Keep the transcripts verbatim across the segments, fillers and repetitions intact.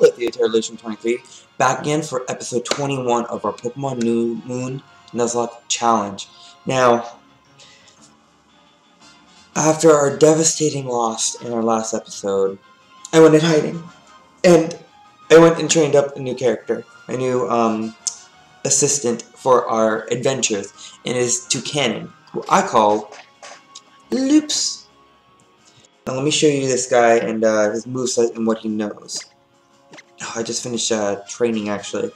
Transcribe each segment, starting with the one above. people at Theater Illusion twenty-three, back again for episode twenty-one of our Pokemon New Moon Nuzlocke Challenge. Now, after our devastating loss in our last episode, I went in hiding, and I went and trained up a new character, a new um, assistant for our adventures, and it is Toucannon, who I call Loops. Now let me show you this guy and uh, his moveset and what he knows. Oh, I just finished uh, training, actually.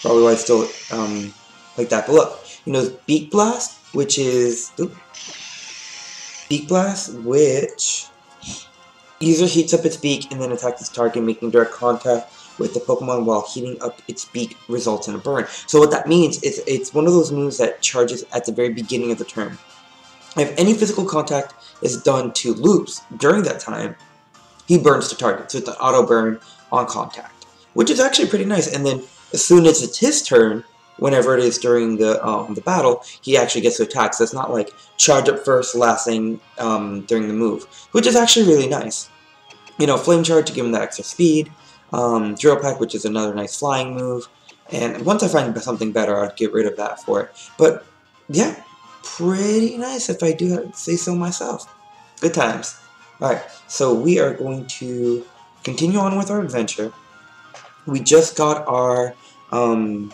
Probably why it's still um, like that. But look, he knows Beak Blast, which is... Oops. Beak Blast, which... User heats up its beak and then attacks its target, making direct contact with the Pokemon while heating up its beak results in a burn. So what that means is it's one of those moves that charges at the very beginning of the turn. If any physical contact is done to Loops during that time, he burns the target, so it's an auto burn on contact, which is actually pretty nice. And then as soon as it's his turn, whenever it is during the um, the battle, he actually gets to attack, so it's not like charge up first, last thing um, during the move, which is actually really nice. You know, Flame Charge to give him that extra speed, um, Drill Pack, which is another nice flying move, and once I find something better, I'd get rid of that for it. But yeah, pretty nice if I do say so myself. Good times. Alright, so we are going to continue on with our adventure. We just got our um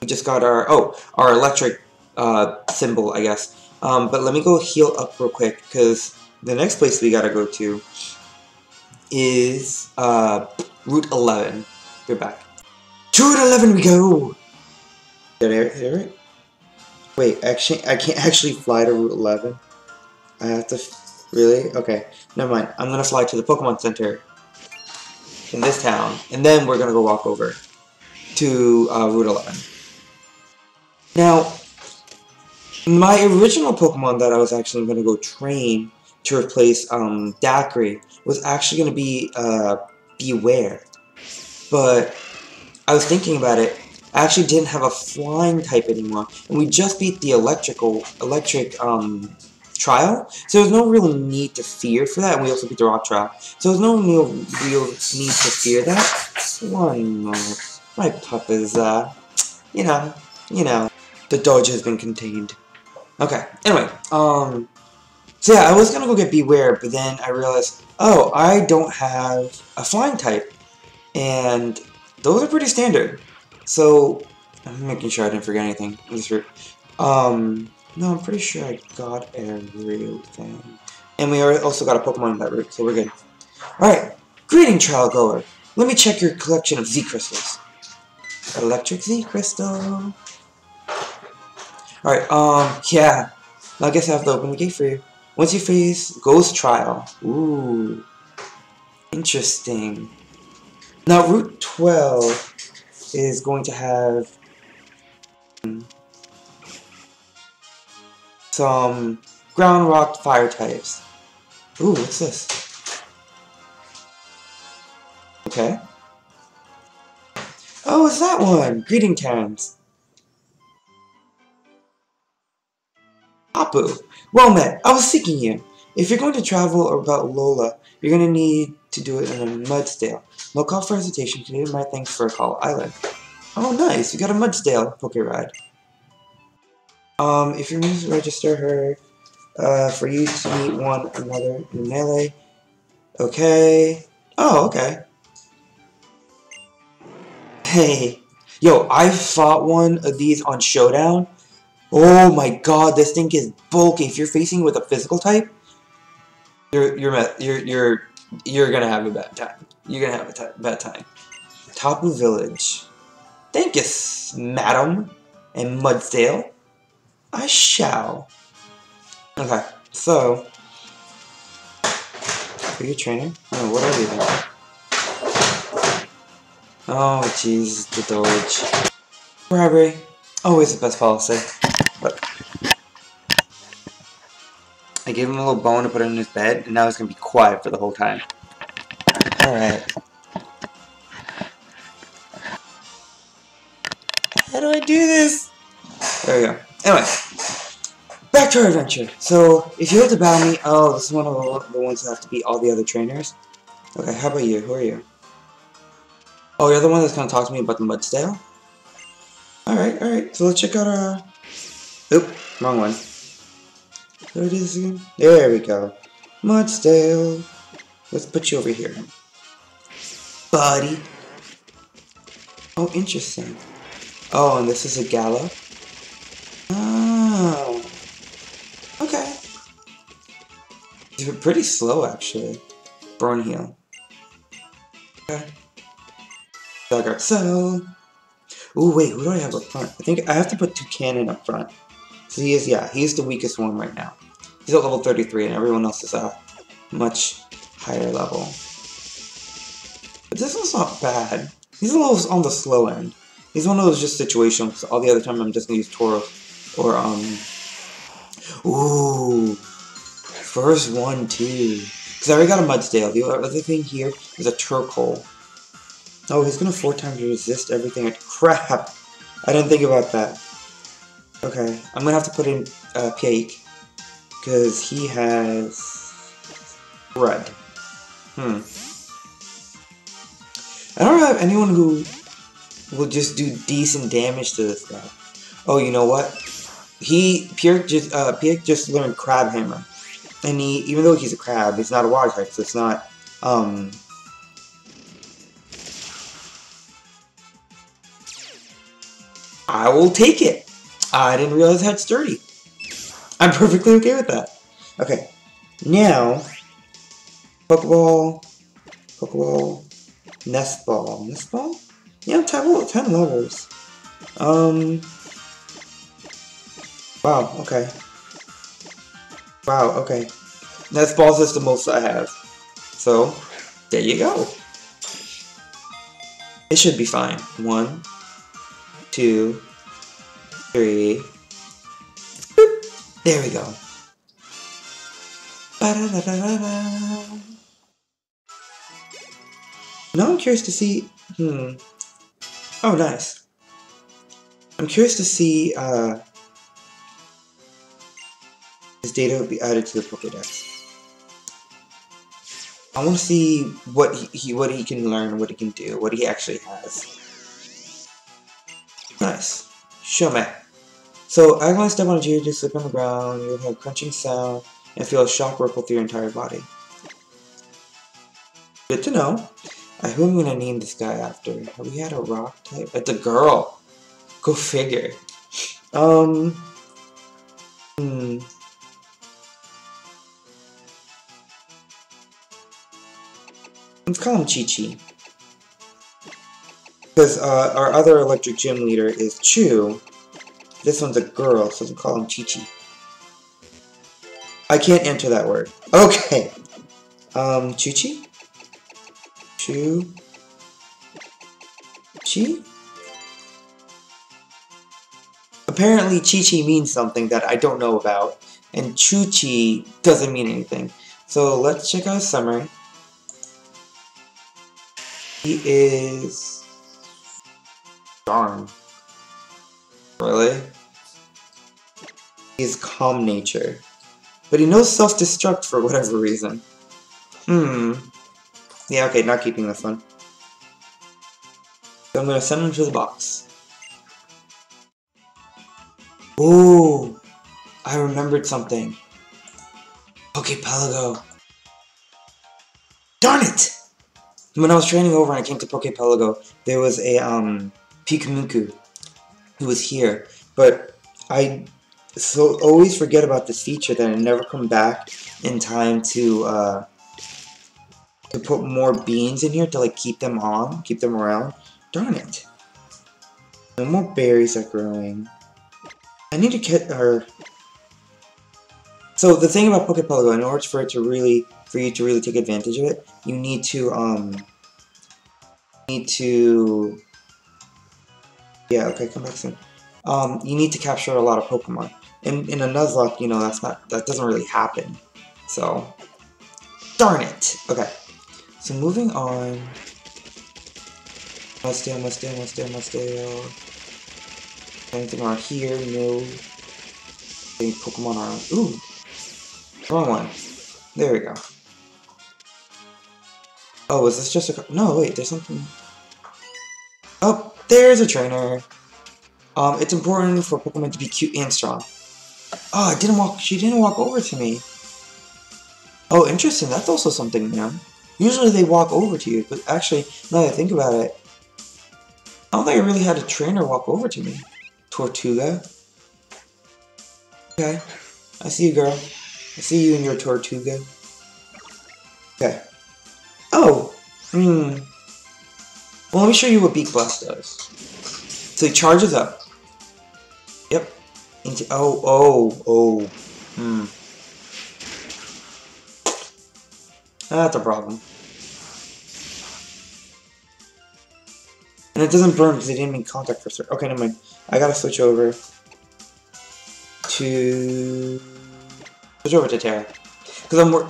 we just got our oh our electric uh symbol, I guess. Um but let me go heal up real quick, because the next place we gotta go to is uh Route eleven. We're back. To Route eleven we go! Did I hear it? Wait, actually, I can't actually fly to Route eleven. I have to. F really? Okay, never mind. I'm gonna fly to the Pokemon Center in this town, and then we're gonna go walk over to uh, Route eleven. Now, my original Pokemon that I was actually gonna go train to replace um, Daiquiri was actually gonna be uh, Beware, but I was thinking about it. I actually didn't have a flying type anymore, and we just beat the electrical electric um, trial, so there's no real need to fear for that, and we also beat the rock trial, so there's no real, real need to fear that. One moment, my pup is, uh, you know, you know, the dodge has been contained. Okay, anyway, um, so yeah, I was gonna go get Beware, but then I realized, oh, I don't have a flying type, and those are pretty standard. So, I'm making sure I didn't forget anything. Um, no, I'm pretty sure I got everything. And we also got a Pokemon in that route, so we're good. Alright, greeting trial goer. Let me check your collection of Z-Crystals. Electric Z-Crystal. Alright, um, yeah. I guess I have to open the gate for you. Once you face Ghost Trial. Ooh. Interesting. Now, Route twelve... is going to have um, some ground rock fire types. Ooh, what's this? Okay. Oh, it's that one! Greeting Terrans. Tapu! Well met, I was seeking you. If you're going to travel about Lola, you're going to need to do it in a Mudsdale. No call for hesitation, can you do my things for a call island? Oh nice, we got a Mudsdale Poke Ride. Um, if you're going to register her, uh, for you to meet one another in melee. Okay. Oh, okay. Hey. Yo, I fought one of these on Showdown. Oh my god, this thing is bulky. If you're facing with a physical type, You're you're you're you're you're gonna have a bad time. You're gonna have a bad time. Tapu Village. Thank you, madam, and Mudsdale. I shall. Okay, so are you a trainer? Oh, what are you doing? Oh, jeez, the dodge. Bribery, always the best policy. But I gave him a little bone to put in his bed, and now he's gonna be quiet for the whole time. Alright. How do I do this? There we go. Anyway, back to our adventure. So, if you have to battle me, oh, this is one of the ones that have to beat all the other trainers. Okay, how about you? Who are you? Oh, you're the one that's gonna talk to me about the Mudsdale? Alright, alright, so let's check out our... Oop, wrong one. Did we do this again? There we go. Mudsdale. Let's put you over here. Buddy. Oh, interesting. Oh, and this is a Gala. Oh. Okay. They're pretty slow, actually. Burn Heal. Okay. Dug our cell. Ooh, wait, who do I have up front? I think I have to put Toucannon up front. So he is, yeah, he's the weakest one right now. He's at level thirty-three, and everyone else is at a much higher level. But this one's not bad. He's a little on the slow end. He's one of those just situations. All the other time, I'm just gonna use Tauros or um. Ooh, first one too. Cause I already got a Mudsdale. The other thing here is a Turkle. Oh, he's gonna four times resist everything. Crap! I didn't think about that. Okay, I'm gonna have to put in uh, Pike because he has red. Hmm. I don't have anyone who will just do decent damage to this guy. Oh, you know what? He Pike just uh, Pike just learned Crab Hammer, and he even though he's a crab, he's not a water type, so it's not um. I will take it. I didn't realize I had Sturdy. I'm perfectly okay with that. Okay, now Pokeball, Pokeball, Nest Ball, Nest Ball. Yeah, ten, ten levels. Um. Wow. Okay. Wow. Okay. Nest Balls is the most I have. So there you go. It should be fine. One. Two, three, boop. There we go. Ba-da-da-da-da-da. Now I'm curious to see, hmm, oh nice. I'm curious to see uh, this data will be added to the Pokédex. I want to see what he, he, what he can learn, what he can do, what he actually has. Nice. Show me. So, I want to step on a Geodude, slip on the ground, you'll have a crunching sound, and feel a shock ripple through your entire body. Good to know. I, who am I going to name this guy after? Have we had a rock type? It's a girl! Go figure. Um... Hmm... Let's call him Chi Chi. Because uh, our other electric gym leader is Chu. This one's a girl, so we'll call him Chi Chi. I can't enter that word. Okay. Um, Chu Chi? Chu Chi? Apparently Chi Chi means something that I don't know about, and Chu Chi doesn't mean anything. So let's check out his summary. He is... Darn. Really? He's calm nature. But he knows self-destruct for whatever reason. Hmm. Yeah, okay, not keeping this one. So I'm gonna send him to the box. Ooh! I remembered something. PokéPelago. Darn it! When I was training over and I came to PokéPelago, there was a, um... Pikipek, who was here, but I so always forget about this feature that I never come back in time to uh, to put more beans in here to like keep them on, keep them around. Darn it! No more berries are growing. I need to get her. So the thing about PokéPelago, in order for it to really, for you to really take advantage of it, you need to um need to. Yeah, okay, come back soon. Um, you need to capture a lot of Pokemon. In, in a Nuzlocke, you know, that's not, that doesn't really happen. So, darn it! Okay, so moving on. Mudsdale, Mudsdale, Mudsdale, Mudsdale. Anything around here? No. Any Pokemon around? Ooh! Wrong one. There we go. Oh, is this just a... No, wait, there's something... Oh, there's a trainer! Um, it's important for Pokemon to be cute and strong. Oh, I didn't walk... She didn't walk over to me. Oh, interesting, that's also something new. Usually they walk over to you, but actually, now that I think about it, I don't think I really had a trainer walk over to me. Tortuga. Okay. I see you, girl. I see you and your Tortuga. Okay. Oh! Hmm. Well, let me show you what Beak Blast does. So he charges up. Yep. Into, oh, oh, oh. Hmm. That's a problem. And it doesn't burn because they didn't make contact for sure. Okay, never mind. I gotta switch over to switch over to Terra because I'm work.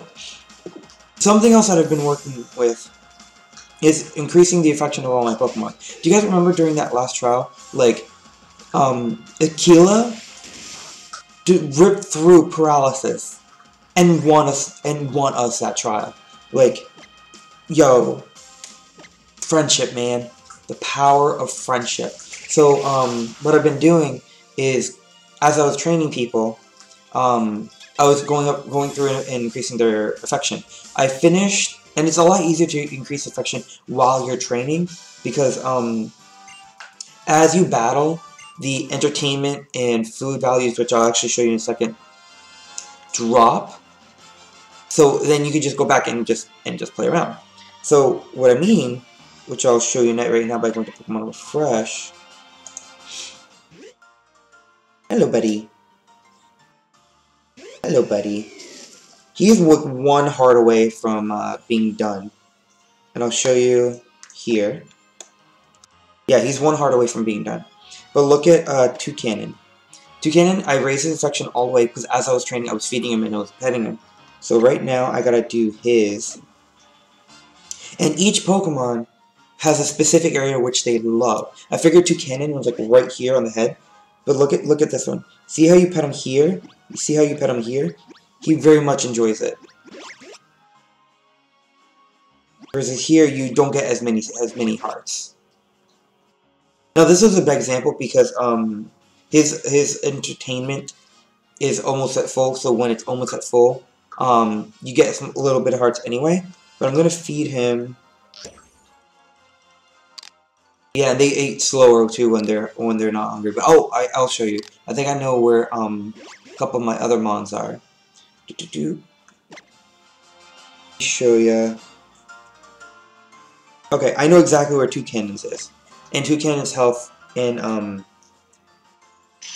Something else that I've been working with is increasing the affection of all my Pokemon. Do you guys remember during that last trial, like, um, Aquila ripped through Paralysis and won us and won us that trial. Like, yo, friendship, man. The power of friendship. So, um, what I've been doing is, as I was training people, um, I was going up, going through and increasing their affection. I finished, and it's a lot easier to increase affection while you're training, because, um, as you battle, the entertainment and food values, which I'll actually show you in a second, drop. So then you can just go back and just, and just play around. So, what I mean, which I'll show you right now by going to Pokemon Refresh. Hello, buddy. Hello, buddy. He's with one heart away from uh, being done. And I'll show you here. Yeah, he's one heart away from being done. But look at uh, Toucannon. Toucannon, I raised his affection all the way because as I was training, I was feeding him and I was petting him. So right now, I gotta do his. And each Pokemon has a specific area which they love. I figured Toucannon was like right here on the head, but look at look at this one. See how you pet him here? You see how you pet him here? He very much enjoys it. Whereas here you don't get as many as many hearts. Now this is a bad example because um his his entertainment is almost at full. So when it's almost at full, um you get some, a little bit of hearts anyway. But I'm gonna feed him. Yeah, they ate slower too when they're when they're not hungry. But oh, I, I'll show you. I think I know where um a couple of my other mons are. Do do do. Show ya. Okay, I know exactly where Toucannon's is, and Toucannon's health and um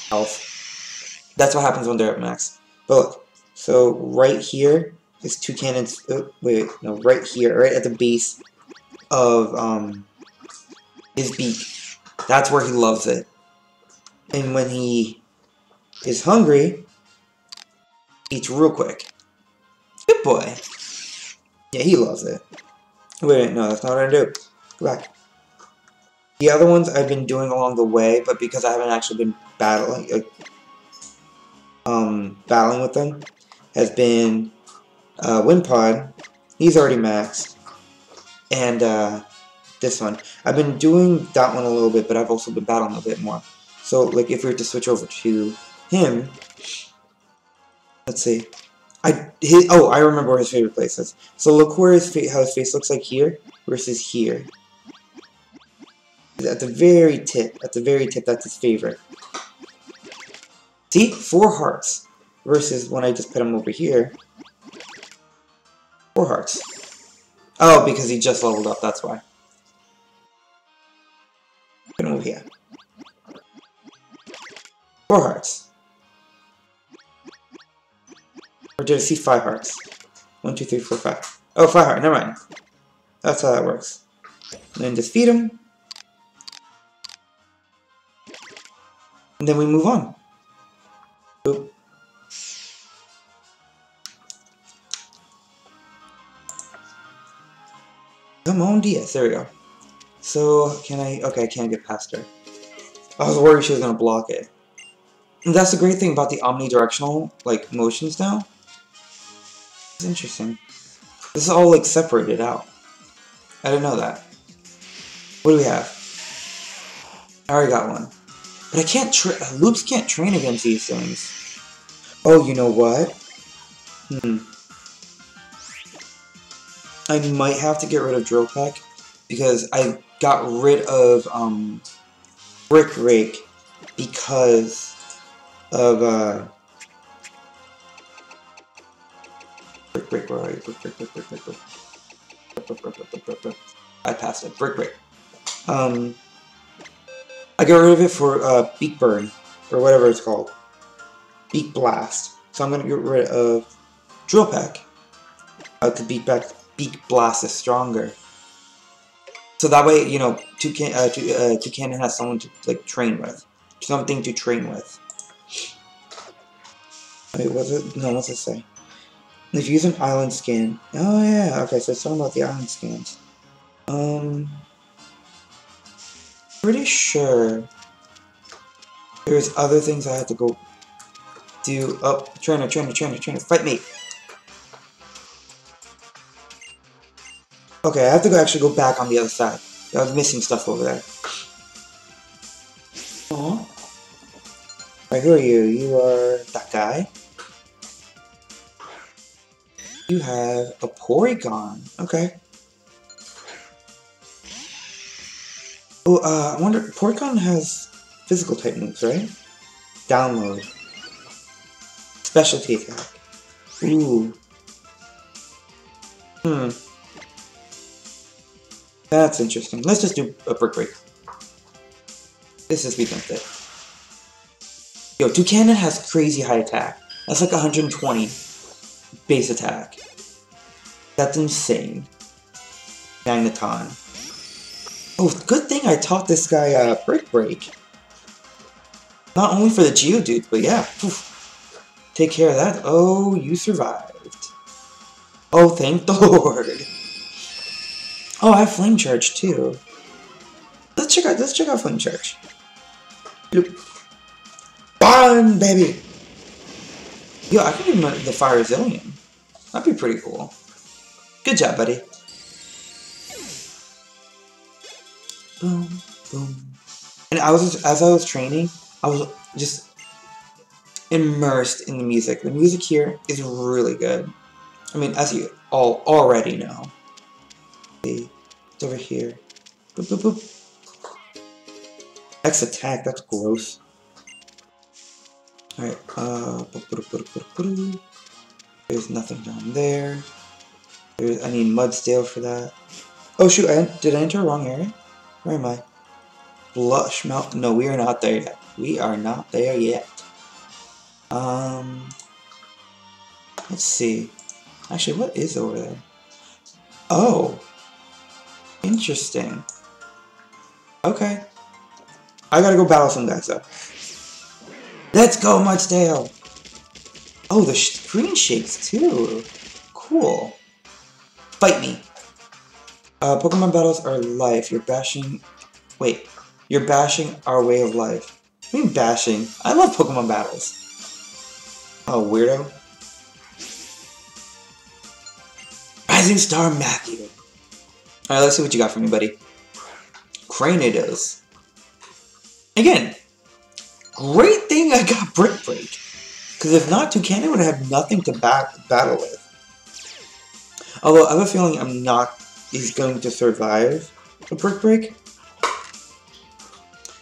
health. That's what happens when they're at max. But look, so right here is Toucannon's. Oh, wait, wait, no, right here, right at the base of um. his beak. That's where he loves it. And when he is hungry, eats real quick. Good boy. Yeah, he loves it. Wait, wait, no, that's not what I do. Go back. The other ones I've been doing along the way, but because I haven't actually been battling, like, um, battling with them, has been uh, Wimpod. He's already maxed. And, uh, this one. I've been doing that one a little bit, but I've also been battling a bit more. So, like, if we were to switch over to him, let's see. I his, oh, I remember where his favorite place is. So look where his how his face looks like here versus here. At the very tip, at the very tip, that's his favorite. See, four hearts versus when I just put him over here. Four hearts. Oh, because he just leveled up. That's why. Over here. Four hearts. Or did I see five hearts? One, two, three, four, five. Oh, five hearts. Never mind. That's how that works. And then just feed him. And then we move on. Boop. Come on, Diaz. There we go. So, can I... Okay, I can't get past her. I was worried she was going to block it. And that's the great thing about the omnidirectional, like, motions now. It's interesting. This is all, like, separated out. I didn't know that. What do we have? I already got one. But I can't tra- Loops can't train against these things. Oh, you know what? Hmm. I might have to get rid of Drill Pack, because I got rid of um, Brick Break because of... Uh, Brick Break, where are you? Brick Break, Brick Break, Brick Break. Brick, brick, brick, brick, brick, brick. I passed it. Brick Break. Um, I got rid of it for uh, Beak Burn, or whatever it's called. Beak Blast. So I'm going to get rid of Drill Pack. Uh, to beat back... Beak Blast is stronger, so that way, you know, Toucan uh, uh, Toucannon has someone to like train with, something to train with. Wait, what's it? No, what's it say? If you use an island scan, oh yeah, okay. So it's talking about the island scans. Um, pretty sure there's other things I had to go do. Oh, trainer, trainer, trainer, trainer, fight me! Okay, I have to go actually go back on the other side. I was missing stuff over there. Aww. Alright, who are you? You are that guy. You have a Porygon. Okay. Oh, uh, I wonder... Porygon has physical type moves, right? Download. Specialty attack. Ooh. Hmm. That's interesting. Let's just do a Brick Break. This is we dumped it. Yo, Toucannon has crazy high attack. That's like one hundred twenty base attack. That's insane. Magneton. Oh, good thing I taught this guy uh, Brick Break. Not only for the Geodude, but yeah. Oof. Take care of that. Oh, you survived. Oh, thank the Lord. Oh, I have Flame Charge too. Let's check out. Let's check out Flame Charge. Bloop. Bam, baby. Yo, I could give him the Fire Zillion. That'd be pretty cool. Good job, buddy. Boom, boom. And I was as I was training, I was just immersed in the music. The music here is really good. I mean, as you all already know. It's over here. Boop, boop, boop. X attack, that's gross. Alright, uh. There's nothing down there. There's, I need Mudsdale for that. Oh shoot, I, did I enter a wrong area? Where am I? Blush Melt. No, we are not there yet. We are not there yet. Um. Let's see. Actually, what is over there? Oh! Interesting. Okay. I gotta go battle some guys though. Let's go, Mudsdale! Oh, the screen shakes too. Cool. Fight me. Uh, Pokemon battles are life. You're bashing. Wait. You're bashing our way of life. I mean, bashing. I love Pokemon battles. Oh, weirdo. Rising Star Matthew. Alright, let's see what you got for me, buddy. Cranidos. Again, great thing I got Brick Break. Because if not, Toucannon would have nothing to back battle with. Although, I have a feeling I'm not... he's going to survive a Brick Break.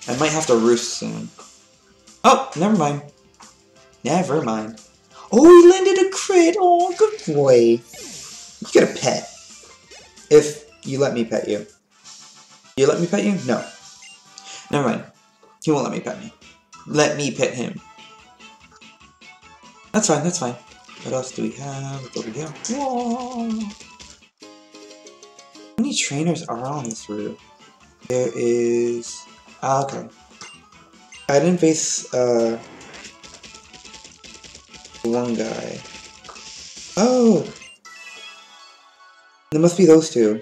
I might have to Roost soon. Oh, never mind. Never mind. Oh, he landed a crit! Oh, good boy. You get a pet. If... you let me pet you. You let me pet you? No. Never mind. He won't let me pet me. Let me pet him. That's fine, that's fine. What else do we have? There we go. Whoa! How many trainers are on this route? There is... ah, okay. I didn't face, uh... one guy. Oh! There must be those two.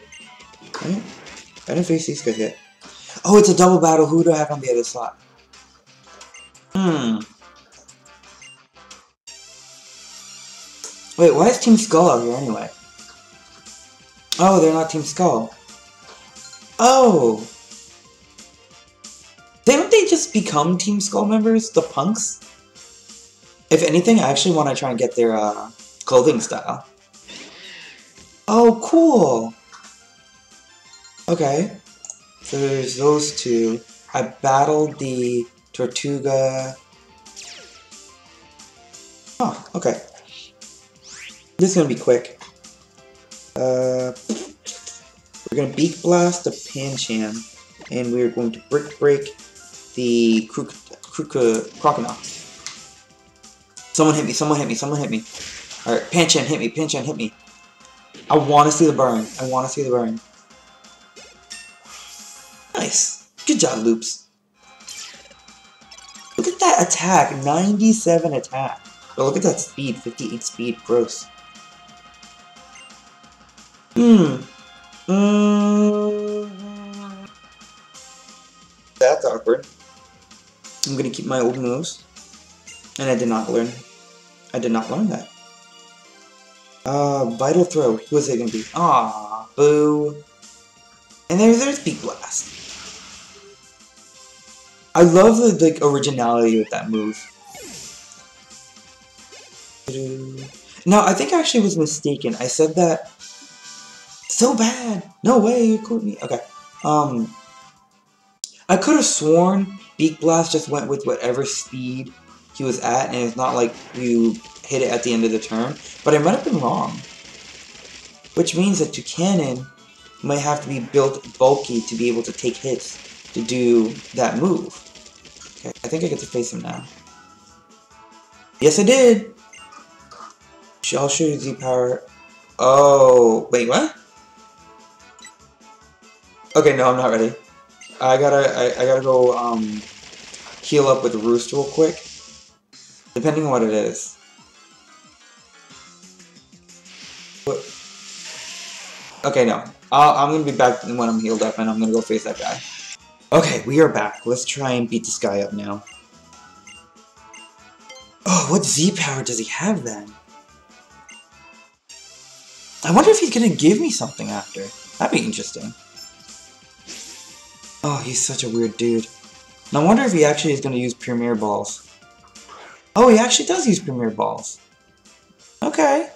Right? I didn't face these guys yet. Oh, it's a double battle. Who do I have on the other slot? Hmm. Wait, why is Team Skull out here anyway? Oh, they're not Team Skull. Oh! Didn't they just become Team Skull members, the punks? If anything, I actually want to try and get their uh, clothing style. Oh, cool! Okay. So there's those two. I battled the Tortuga. Oh, okay. This is going to be quick. Uh, we're going to Beak Blast the Pancham, and we're going to Brick Break the Crook Crocodile. Someone hit me, someone hit me, someone hit me. Alright, Pancham hit me, Pancham hit me. I want to see the burn, I want to see the burn. Nice. Good job, Loops. Look at that attack, ninety-seven attack. But look at that speed, fifty-eight speed, gross. Hmm. Mm. That's awkward. I'm gonna keep my old moves. And I did not learn. I did not learn that. Uh, Vital Throw. Who is it gonna be? Ah, boo. And there, there's Beak Blast. I love the like originality of that move. No, I think I actually was mistaken. I said that. So bad. No way. You quote me. Okay. Um. I could have sworn Beak Blast just went with whatever speed he was at, and it's not like you hit it at the end of the turn, but I might have been wrong. Which means that Toucannon might have to be built bulky to be able to take hits to do that move. Okay, I think I get to face him now. Yes, I did! I'll show you Z-Power. Oh, wait, what? Okay, no, I'm not ready. I gotta, I, I gotta go, um, heal up with Roost real quick. Depending on what it is. What? Okay, no. I'll, I'm gonna be back when I'm healed up, and I'm gonna go face that guy. Okay, we are back. Let's try and beat this guy up now. Oh, what Z-Power does he have then? I wonder if he's gonna give me something after. That'd be interesting. Oh, he's such a weird dude. And I wonder if he actually is gonna use Premier Balls. Oh, he actually does use Premier Balls. Okay.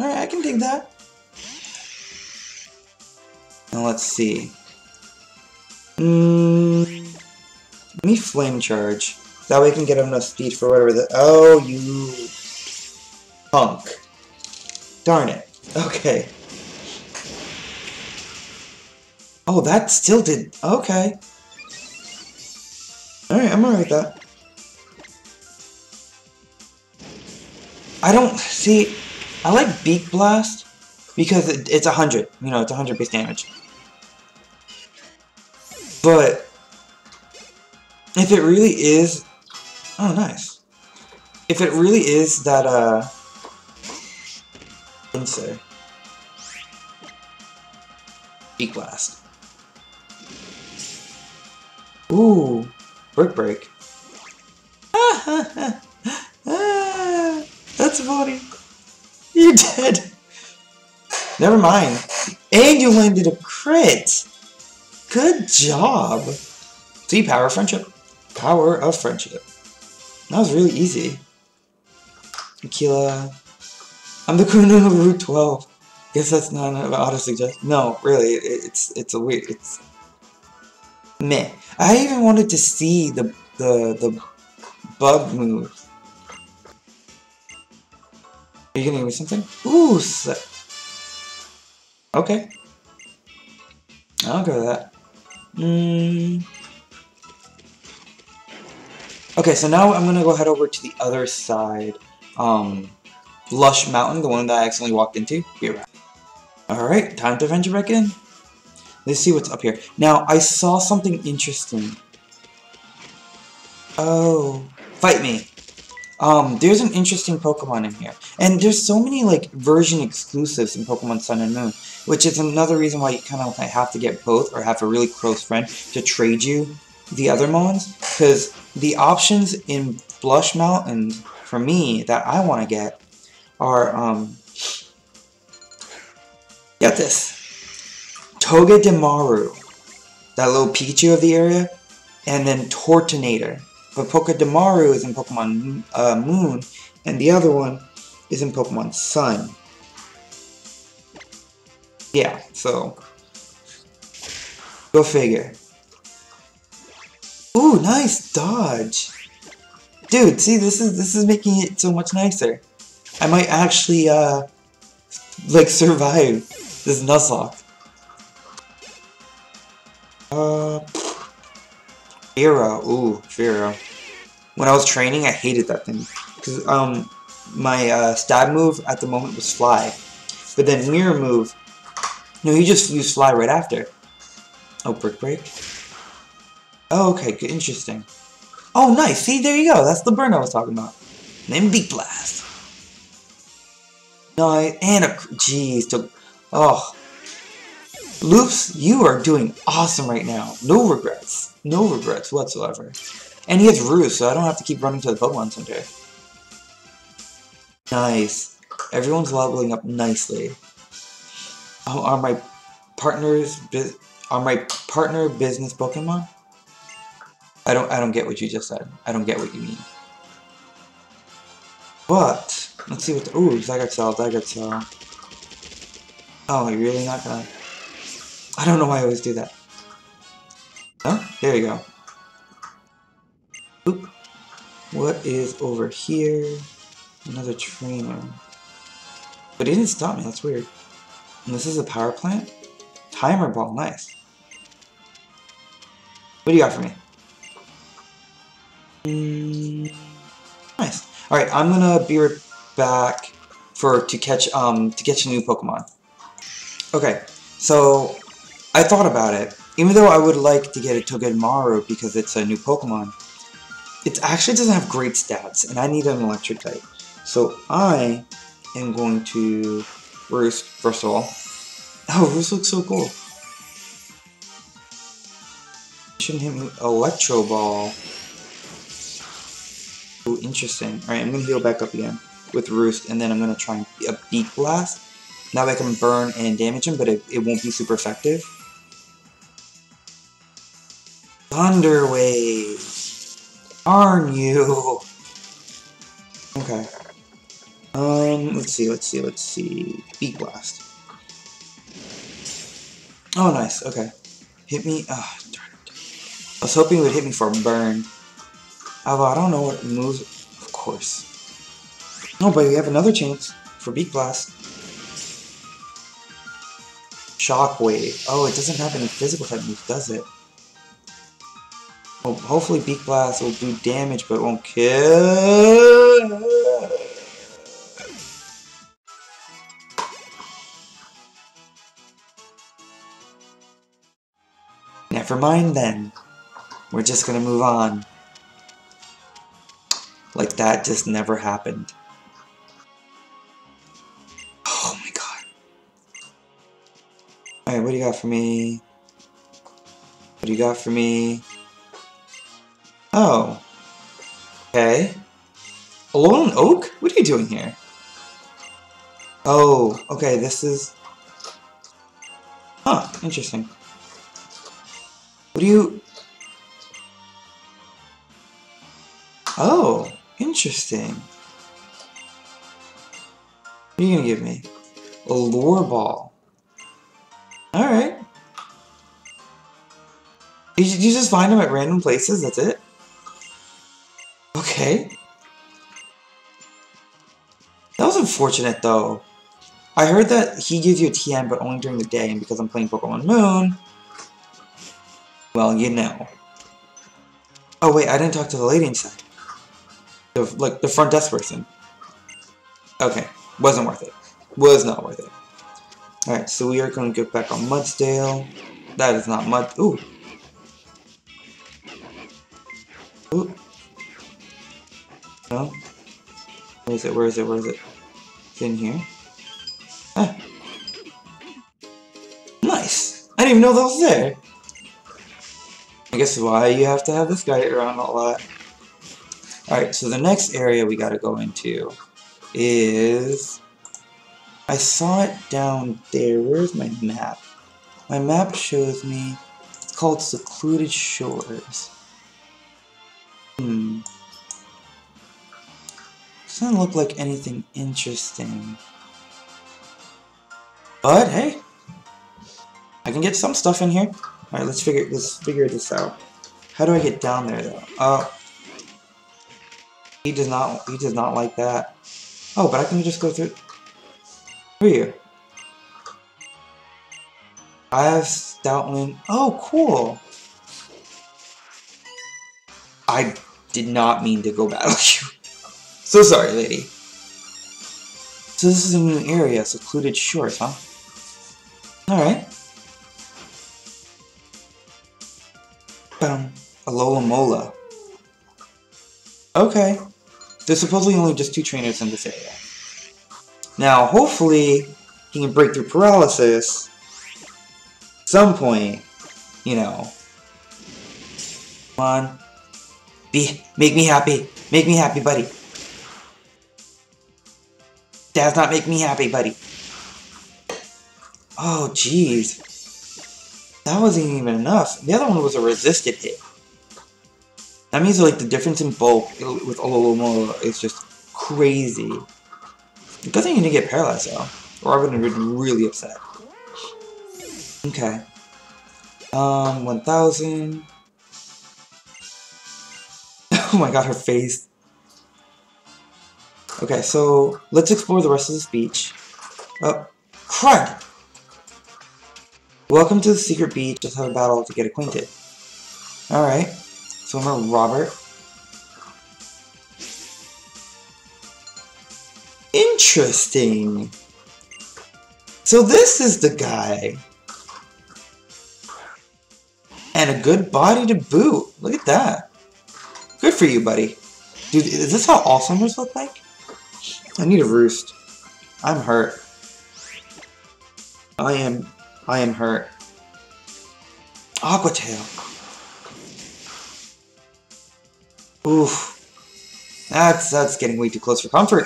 Alright, I can dig that. Now let's see. Mm, let me Flame Charge. That way I can get enough speed for whatever the... Oh, you... punk. Darn it. Okay. Oh, that still did... Okay. Alright, I'm alright with that. I don't see. I like Beak Blast because it, it's a hundred. You know, it's a hundred base damage. But if it really is, oh nice. If it really is that uh, answer, Beak Blast. Ooh, Brick Break. Ah ha ha. That's funny. You're dead. Never mind. And you landed a crit. Good job. See, power of friendship. Power of friendship. That was really easy. Akila. I'm the Kuno of Route twelve. Guess that's not an auto-suggestion. No, really. It, it's it's a weird... It's... Meh. I even wanted to see the, the, the bug move. Are you gonna give me something? Ooh, sick. Okay. I'll go with that. Mm. Okay, so now I'm gonna go head over to the other side. Um, Lush Mountain, the one that I accidentally walked into. Be right back. Alright, time to venture back in. Let's see what's up here. Now, I saw something interesting. Oh. Fight me. Um, there's an interesting Pokemon in here. And there's so many, like, version exclusives in Pokemon Sun and Moon, which is another reason why you kind of like, have to get both or have a really close friend to trade you the other mons, because the options in Lush Mountain, for me, that I want to get are, um, get this, Togedemaru. that little Pikachu of the area, and then Tortonator. But Togedemaru is in Pokemon uh, Moon, and the other one is in Pokemon Sun. Yeah, so go figure. Ooh, nice dodge, dude. See, this is this is making it so much nicer. I might actually uh like survive this Nuzlocke. Uh, Fira. Ooh, Fira. When I was training, I hated that thing because um my uh, stab move at the moment was fly, but then mirror move. No, you just use fly right after. Oh, brick break. Oh, okay, good, interesting. Oh, nice. See, there you go. That's the burn I was talking about. Then Beak Blast. Nice. And a jeez. To, oh, Loops, you are doing awesome right now. No regrets. No regrets whatsoever. And he has Roost, so I don't have to keep running to the Pokemon Center. Nice. Everyone's leveling up nicely. Oh, are my partners are my partner business Pokemon? I don't I don't get what you just said. I don't get what you mean. But let's see what the ooh, Zygarde, Zygarde. Oh, you're really not gonna I don't know why I always do that. Oh, there you go. Oop. What is over here? Another trainer. But it didn't stop me, that's weird. And this is a power plant? Timer ball, nice. What do you got for me? Mm, nice. Alright, I'm gonna be right back for to catch um to catch a new Pokemon. Okay, so I thought about it. Even though I would like to get a Togedemaru because it's a new Pokemon, it actually doesn't have great stats, and I need an electric type. So I am going to Roost, first of all. Oh, Roost looks so cool. Shouldn't hit me with Electro Ball. Oh, interesting. Alright, I'm gonna heal back up again with Roost, and then I'm gonna try a Beak Blast. Now I can burn and damage him, but it, it won't be super effective. Thunder Wave! Darn you! Okay. Um, let's see, let's see, let's see. Beak Blast. Oh, nice, okay. Hit me, ah, oh, darn it. I was hoping it would hit me for a burn. Although, I don't know what moves, of course. No, but we have another chance for Beak Blast. Shockwave. Oh, it doesn't have any physical type moves, does it? Well, hopefully Beak Blast will do damage, but it won't kill. Never mind then. We're just gonna move on. Like that just never happened. Oh my god. Alright, what do you got for me? What do you got for me? Oh. Okay. Alolan Oak? What are you doing here? Oh, okay, this is... Huh, interesting. What do you... Oh, interesting. What are you gonna give me? A lure ball. Alright. You, you just find them at random places, that's it? Okay. That was unfortunate though. I heard that he gives you a T M but only during the day, and because I'm playing Pokemon Moon... Well, you know. Oh wait, I didn't talk to the lady inside. The, like, the front desk person. Okay, wasn't worth it. Was not worth it. Alright, so we are going to get back on Mudsdale. That is not Mud... Ooh. Ooh. No. Where is it? Where is it? Where is it? It's in here. Ah. Nice! I didn't even know that was there! I guess why you have to have this guy around a lot. Alright, so the next area we gotta go into is... I saw it down there. Where's my map? My map shows me called Secluded Shores. Hmm. Doesn't look like anything interesting. But hey, I can get some stuff in here. Alright, let's figure let's figure this out. How do I get down there though? Uh he does not he does not like that. Oh, but I can just go through through here. I have Stoutland. Oh, cool. I did not mean to go battle you. So sorry, lady. So this is a new area, Secluded Shores, huh? Alright. Bam. Alola Mola. Okay. There's supposedly only just two trainers in this area. Now, hopefully, he can break through paralysis at some point, you know. Come on. Be, make me happy. Make me happy, buddy. Does not make me happy, buddy. Oh, jeez. That wasn't even enough. The other one was a resisted hit. That means, like, the difference in bulk with Ololomola is just crazy. It doesn't even get paralyzed, though. Or I would have been really upset. Okay. Um, one thousand. Oh my god, her face. Okay, so let's explore the rest of this beach. Oh, crud! Welcome to the secret beach. Just have a battle to get acquainted. Alright. Swimmer Robert. Interesting. So this is the guy. And a good body to boot. Look at that. Good for you, buddy. Dude, is this how all swimmers look like? I need a roost. I'm hurt. I am... I am hurt. Aqua Tail. Oof. That's... that's getting way too close for comfort.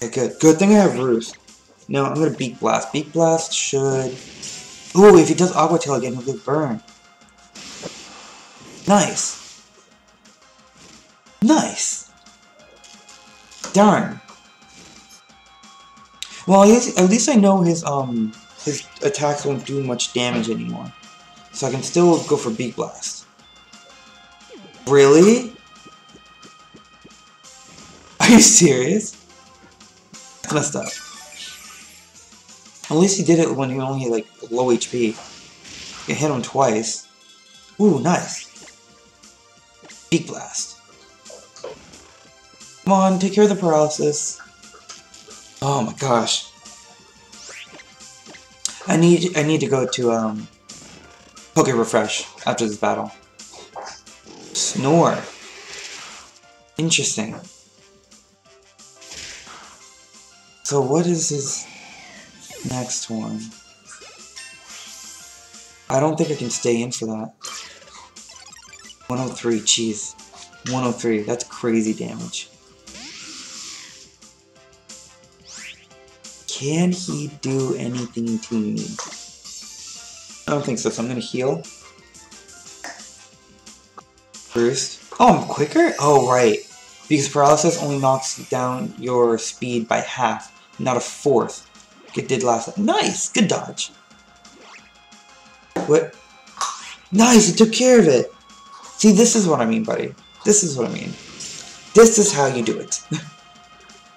Okay, good. Good thing I have roost. No, I'm gonna Beak Blast. Beak Blast should... Ooh, if he does Aqua Tail again, he'll get burned. Nice. Nice. Darn. Well, at least, at least I know his um his attacks won't do much damage anymore, so I can still go for Beak Blast. Really? Are you serious? That's messed up. At least he did it when he only like low H P. You hit him twice. Ooh, nice. Beak Blast. Come on, take care of the paralysis. Oh my gosh. I need I need to go to um Poke Refresh after this battle. Snore. Interesting. So what is his next one? I don't think I can stay in for that. one oh three, jeez. one oh three, that's crazy damage. Can he do anything to me? I don't think so, so I'm gonna heal. First. Oh, I'm quicker? Oh, right. Because paralysis only knocks down your speed by half, not a fourth. It did last time. Nice! Good dodge. What? Nice, it took care of it. See, this is what I mean, buddy. This is what I mean. This is how you do it.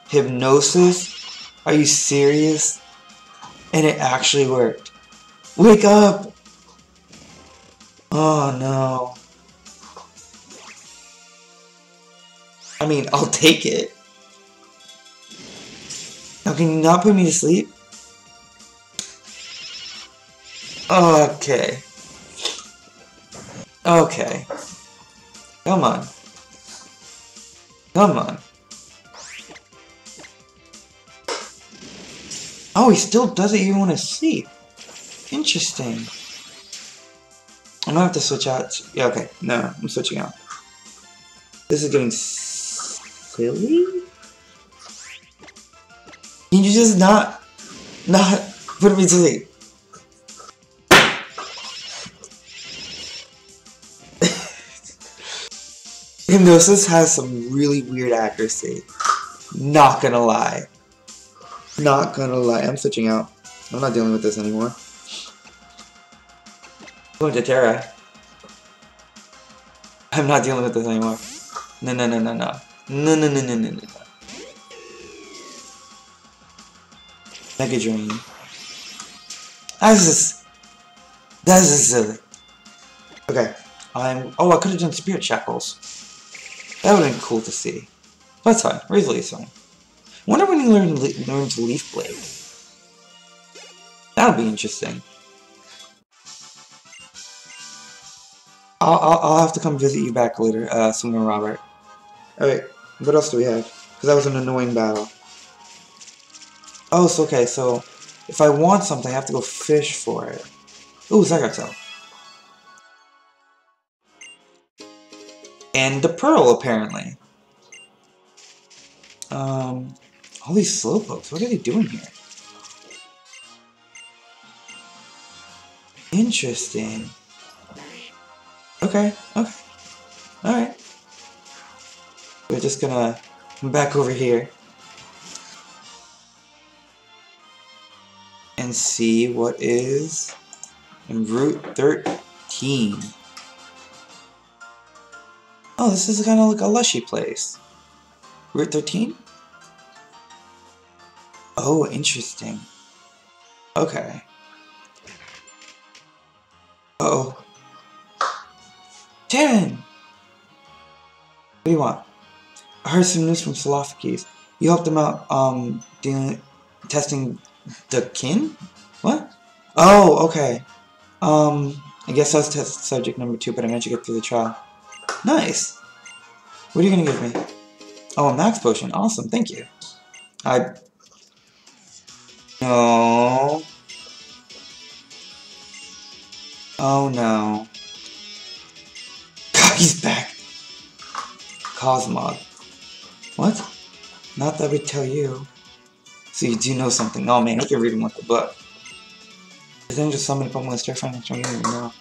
Hypnosis? Are you serious? And it actually worked. Wake up! Oh no. I mean, I'll take it. Now can you not put me to sleep? Okay. Okay. Come on. Come on. Oh, he still doesn't even want to sleep. Interesting. I'm gonna have to switch out. Yeah, okay. No, I'm switching out. This is getting silly. Can you just not, not put me to sleep? Gymnosis has some really weird accuracy. Not gonna lie. Not gonna lie. I'm switching out. I'm not dealing with this anymore. Going to Terra. I'm not dealing with this anymore. No, no, no, no, no. No, no, no, no, no, no. Mega Drain. That's just... That's just silly. Okay. I'm... Oh, I could have done Spirit Shackles. That would have been cool to see. But it's fine. Razor Leaf's fine. I wonder when he learned le learns Leaf Blade. That'll be interesting. I'll, I'll, I'll have to come visit you back later, uh, Swimmer Robert. Alright, what else do we have? Because that was an annoying battle. Oh, so okay, so if I want something, I have to go fish for it. Ooh, Zygarde. And the Pearl, apparently. Um, all these Slowpokes, what are they doing here? Interesting. Okay, okay. Alright. We're just gonna come back over here and see what is in Route thirteen. Oh, this is kind of like a lushy place. Route thirteen? Oh, interesting. Okay. Uh-oh. Taryn! What do you want? I heard some news from Salafakis. You helped them out, um, dealing, testing the kin? What? Oh, okay. Um, I guess that was test subject number two, but I managed to get through the trial. Nice! What are you gonna give me? Oh, a max potion. Awesome, thank you. I... No. Oh, no. He's back! Cosmog. What? Not that we tell you. So you do know something. Oh man, look at reading like the book. But then just summon Pokemon straight from the training room now.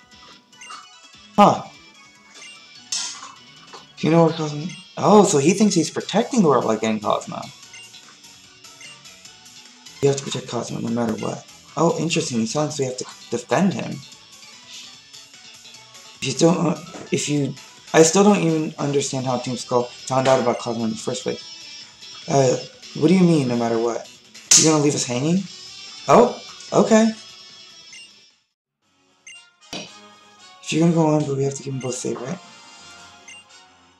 Huh. Do you know where Cosmog... Oh, so he thinks he's protecting the world by getting Cosmog. You have to protect Cosmog no matter what. Oh, interesting. He's telling us we have to defend him. If you don't... If you... I still don't even understand how Team Skull found out about Cosmog in the first place. Uh, what do you mean, no matter what? You're gonna leave us hanging? Oh, okay. If you're gonna go on, but we have to keep them both safe, right?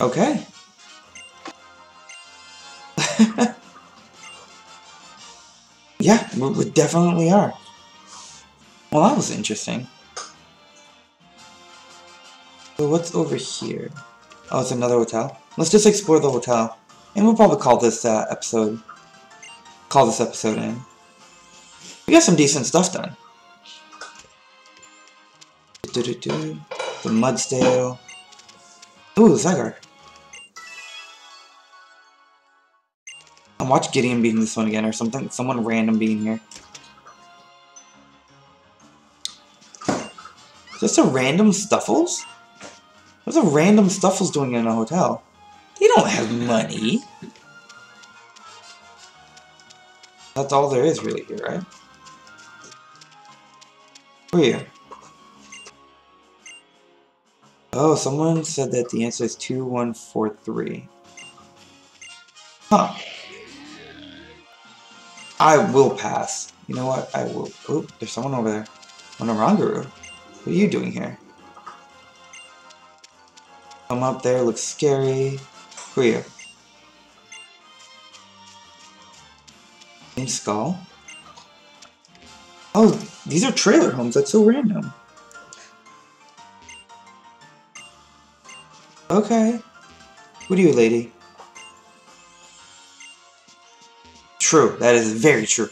Okay. Yeah, we, we definitely are. Well, that was interesting. So what's over here? Oh, it's another hotel. Let's just explore the hotel. And we'll probably call this uh, episode... Call this episode in. We got some decent stuff done. Do-do-do-do. The Mudsdale. Ooh, Zygarde. I watched Gideon beating this one again or something. Someone random being here. Is this a random Stuffles? What's a random Stuffles doing in a hotel? They don't have money. That's all there is really here, right? Who are you? Oh, someone said that the answer is two one four three. Huh. I will pass. You know what? I will. Oop, there's someone over there. Onorangaru. What are you doing here? Come up there, looks scary. Who are you? Team Skull. Oh, these are trailer homes, that's so random. Okay. What are you, lady? True, that is very true.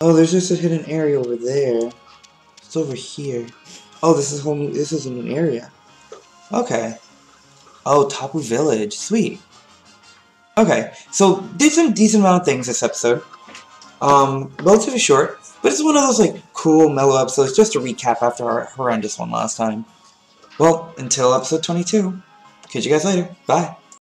Oh, there's just a hidden area over there. It's over here. Oh, this is home. This is a new area. Okay. Oh, Tapu Village. Sweet. Okay, so did some decent amount of things this episode. Um, relatively short, but it's one of those like cool, mellow episodes just to recap after our horrendous one last time. Well, until episode twenty-two, catch you guys later. Bye.